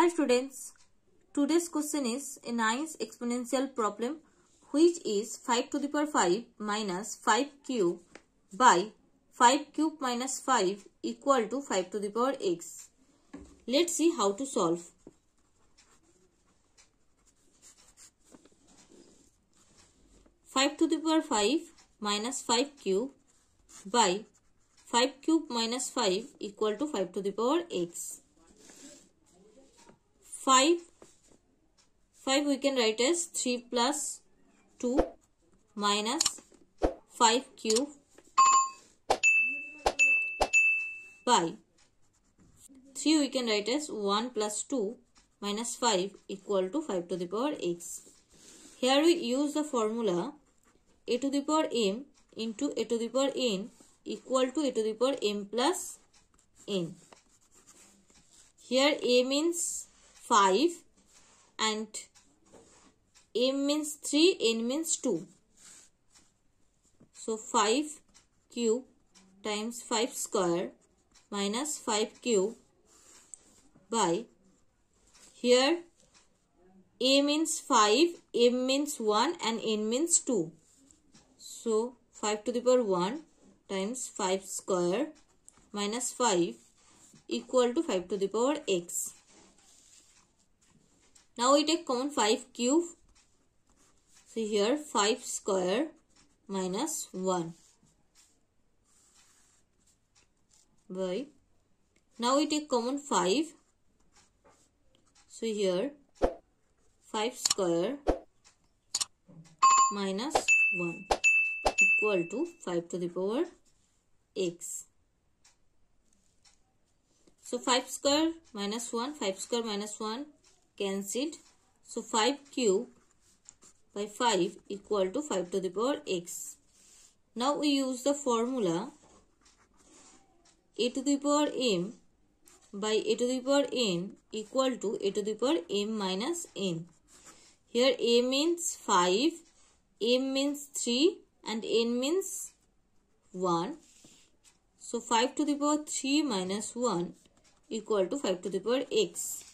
Hi students, today's question is a nice exponential problem which is 5 to the power 5 minus 5 cube by 5 cube minus 5 equal to 5 to the power x. Let's see how to solve. Five to the power 5 minus 5 cube by 5 cube minus 5 equal to 5 to the power x. 5 we can write as 3 plus 2 minus 5 cube by 3 we can write as 1 plus 2 minus 5 equal to 5 to the power x. Here we use the formula a to the power m into a to the power n equal to a to the power m plus n. Here a means 5 and m means 3, n means 2. So 5 cube times 5 square minus 5 cube by, here a means 5, m means 1 and n means 2. So 5 to the power 1 times 5 square minus 5 equal to 5 to the power x. Now we take common 5 cube. So here 5 square minus 1 by, now we take common 5. So here 5 square minus 1 equal to 5 to the power x. So 5 square minus 1, 5 square minus 1 cancelled. So 5 cube by 5 equal to 5 to the power x. Now we use the formula a to the power m by a to the power n equal to a to the power m minus n. Here a means 5, m means 3 and n means 1. So 5 to the power 3 minus 1 equal to 5 to the power x.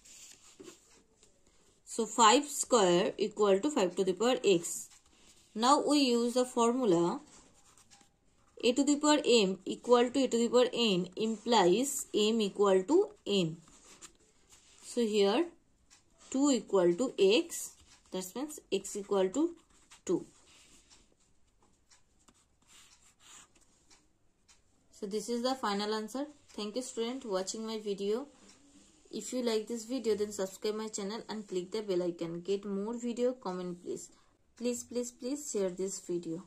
So 5 square equal to 5 to the power x. Now we use the formula a to the power m equal to a to the power n implies m equal to n. So here 2 equal to x, that means x equal to 2. So this is the final answer. Thank you student for watching my video. If you like this video, then subscribe my channel and click the bell icon. Get more video, comment please. Please share this video.